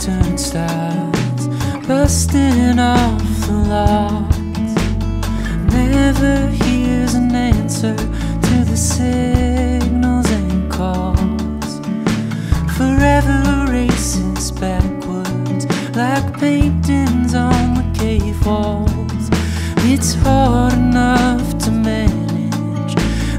turnstiles, busting off the locks. Never hears an answer to the signals and calls. Forever races backwards, like paintings on the cave walls. It's hard enough to manage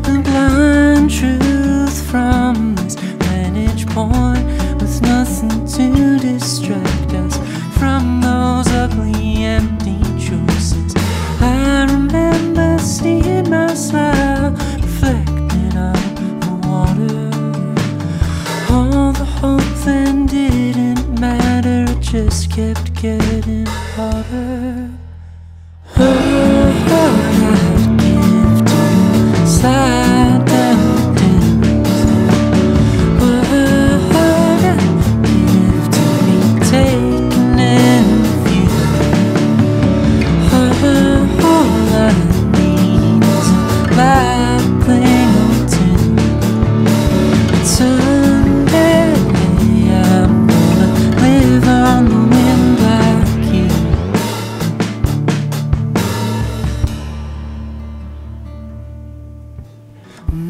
the blind truth from this vantage point, with nothing to distract us from those ugly, empty choices. I remember seeing my smile reflected on the water. All the hope then didn't matter, it just kept getting hotter.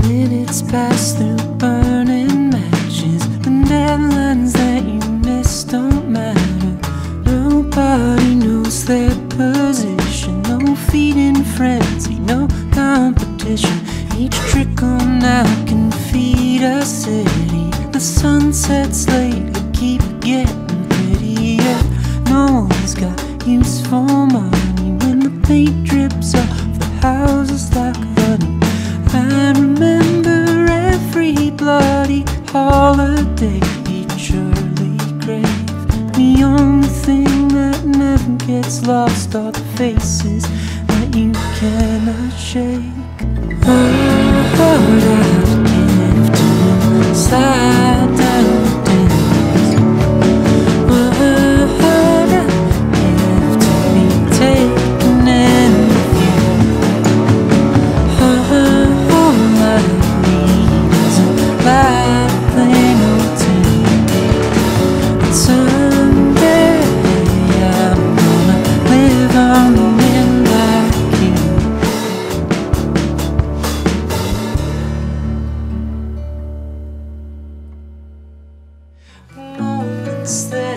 Minutes pass through burning matches. The deadlines that you miss don't matter. Nobody knows their position. No feeding frenzy, no competition. Each trickle now can feed a city. The sun sets late, it keeps getting prettier. No one's got use for money when the paint drips off the houses like honey. I remember every bloody holiday, each early grave. The only thing that never gets lost are the faces that you cannot shake. Oh, I'd give to inside that